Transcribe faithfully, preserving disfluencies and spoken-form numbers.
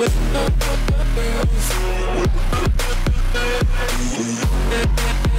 with